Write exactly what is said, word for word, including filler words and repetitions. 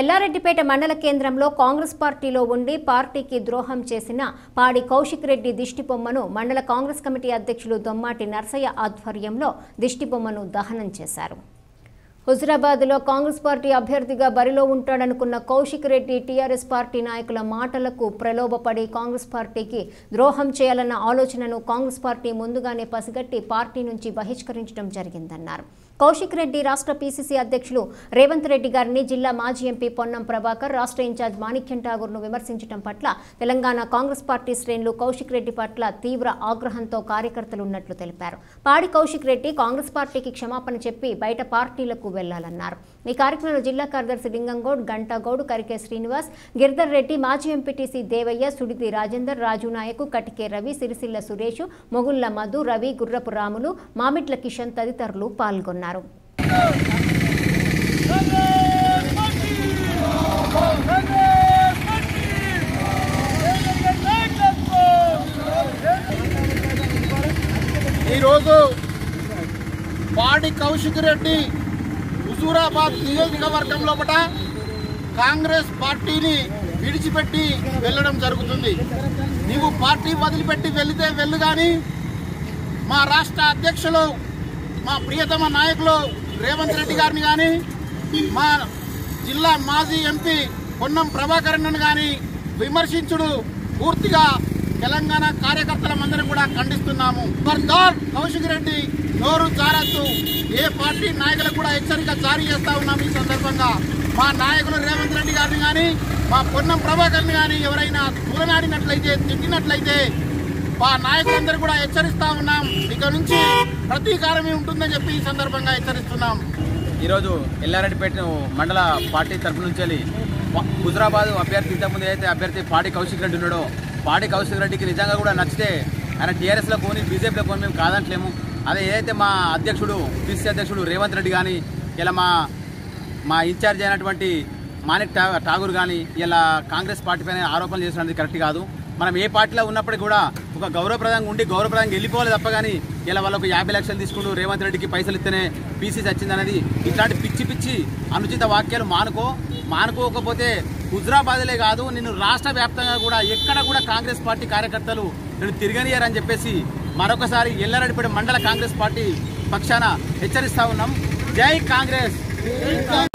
ఎల్లారెడ్డిపేట మండల కేంద్రంలో కాంగ్రెస్ పార్టీలో ఉండి పార్టీకి ద్రోహం చేసిన పాడి కౌశిక్ రెడ్డి దిష్టిబొమ్మను మండల కాంగ్రెస్ కమిటీ అధ్యక్షులు దొమ్మాటి నర్సయ్య ఆధ్వర్యంలో దిష్టిబొమ్మను దహనం చేశారు. హుజరాబాద్లో కాంగ్రెస్ పార్టీ అభ్యర్థిగా బరిలో ఉంటాడనుకున్న కౌశిక్ రెడ్డి టీఆర్ఎస్ పార్టీ నాయకుల మాటలకు ప్రలోభపడి కాంగ్రెస్ పార్టీకి ద్రోహం చేయాలన్న ఆలోచనను కాంగ్రెస్ పార్టీ ముందుగానే పసిగట్టి పార్టీ నుంచి బహిష్కరించడం జరిగిందన్నారు. కౌశిక్ రెడ్డి రాష్ట్ర పీసీసీ అధ్యక్షులు రేవంత్ రెడ్డి గారిని జిల్లా మాజీ ఎంపీ పొన్నం ప్రభాకర్, రాష్ట్ర ఇన్ఛార్జ్ మానిక్ ఠాగూర్ను విమర్శించడం పట్ల తెలంగాణ కాంగ్రెస్ పార్టీ శ్రేణులు కౌశిక్ రెడ్డి పట్ల తీవ్ర ఆగ్రహంతో కార్యకర్తలు ఉన్నట్లు తెలిపారు. పాడి కౌశిక్ రెడ్డి కాంగ్రెస్ పార్టీకి క్షమాపణ చెప్పి బయట పార్టీలకు వెళ్లాలన్నారు. ఈ కార్యక్రమంలో జిల్లా కార్యదర్శి లింగంగౌడ్, గంటాగౌడ్, కరికే శ్రీనివాస్, గిరిధర్ రెడ్డి, మాజీ ఎంపీటీసీ దేవయ్య, సుడితి రాజేందర్, రాజు నాయకు, కటికే రవి, సిరిసిల్ల సురేష్, మొగుళ్ల మధు, రవి, గుర్రపు రాములు, మామిట్ల కిషన్ తదితరులు పాల్గొన్నారు. ఈరోజు పాడి కౌశిక్ రెడ్డి హుజూరాబాద్ నియోజకవర్గం లోపట కాంగ్రెస్ పార్టీని విడిచిపెట్టి వెళ్ళడం జరుగుతుంది. నీవు పార్టీ వదిలిపెట్టి వెళితే వెళ్ళు కానీ మా రాష్ట్ర అధ్యక్షులు మా ప్రియతమ నాయకులు రేవంత్ రెడ్డి గారిని కానీ, మా జిల్లా మాజీ ఎంపీ పొన్నం ప్రభాకరన్ను కానీ విమర్శించుడు పూర్తిగా తెలంగాణ కార్యకర్తలమందరం కూడా ఖండిస్తున్నాము. ఖబర్దార్ కౌశిక్ రెడ్డి నోరు జారద్దు, ఏ పార్టీ నాయకులకు కూడా హెచ్చరిక జారీ చేస్తూ ఉన్నాము. ఈ సందర్భంగా మా నాయకులు రేవంత్ రెడ్డి గారిని కానీ, మా పొన్నం ప్రభాకర్ని కానీ ఎవరైనా తూలనాడినట్లయితే, తిట్టినట్లయితే మా నాయకులందరూ కూడా హెచ్చరిస్తా ఉన్నాం. ఇక నుంచి ప్రతీకారమే ఉంటుందని చెప్పి ఈ సందర్భంగా హెచ్చరిస్తున్నాం. ఈరోజు ఎల్లారెడ్డిపేట మండల పార్టీ తరఫు నుంచి వెళ్ళి హుజరాబాద్ అభ్యర్థి, ఇంతకుముందు ఏదైతే అభ్యర్థి పాడి కౌశిక్ రెడ్డి ఉన్నాడో, పాడి కౌశిక్ రెడ్డికి నిజంగా కూడా నచ్చితే ఆయన టీఆర్ఎస్లో కొని బీజేపీలో కొని మేము కాదంటలేము. అదే ఏదైతే మా అధ్యక్షుడు పీసీసీ అధ్యక్షుడు రేవంత్ రెడ్డి కానీ, ఇలా మా మా ఇన్ఛార్జ్ అయినటువంటి మానిక్ ఠాగూర్ కానీ ఇలా కాంగ్రెస్ పార్టీ పైన ఆరోపణలు చేసినది కరెక్ట్ కాదు. మనం ఏ పార్టీలో ఉన్నప్పటికీ కూడా ఒక గౌరవప్రదంగా ఉండి గౌరవప్రదంగా వెళ్ళిపోవాలి తప్ప కానీ ఇలా వాళ్ళకు యాభై లక్షలు తీసుకుంటూ రేవంత్ రెడ్డికి పైసలు ఇస్తేనే పీసీసీ వచ్చిందనేది ఇట్లాంటి పిచ్చి పిచ్చి అనుచిత వాక్యాలు మానుకో. మానుకోకపోతే హుజరాబాద్లే కాదు, నేను రాష్ట్ర వ్యాప్తంగా కూడా ఎక్కడ కూడా కాంగ్రెస్ పార్టీ కార్యకర్తలు నేను తిరగనియారని చెప్పేసి మరొకసారి ఎల్లారెడ్డిపేట మండల కాంగ్రెస్ పార్టీ పక్షాన హెచ్చరిస్తూ ఉన్నాం. జై కాంగ్రెస్.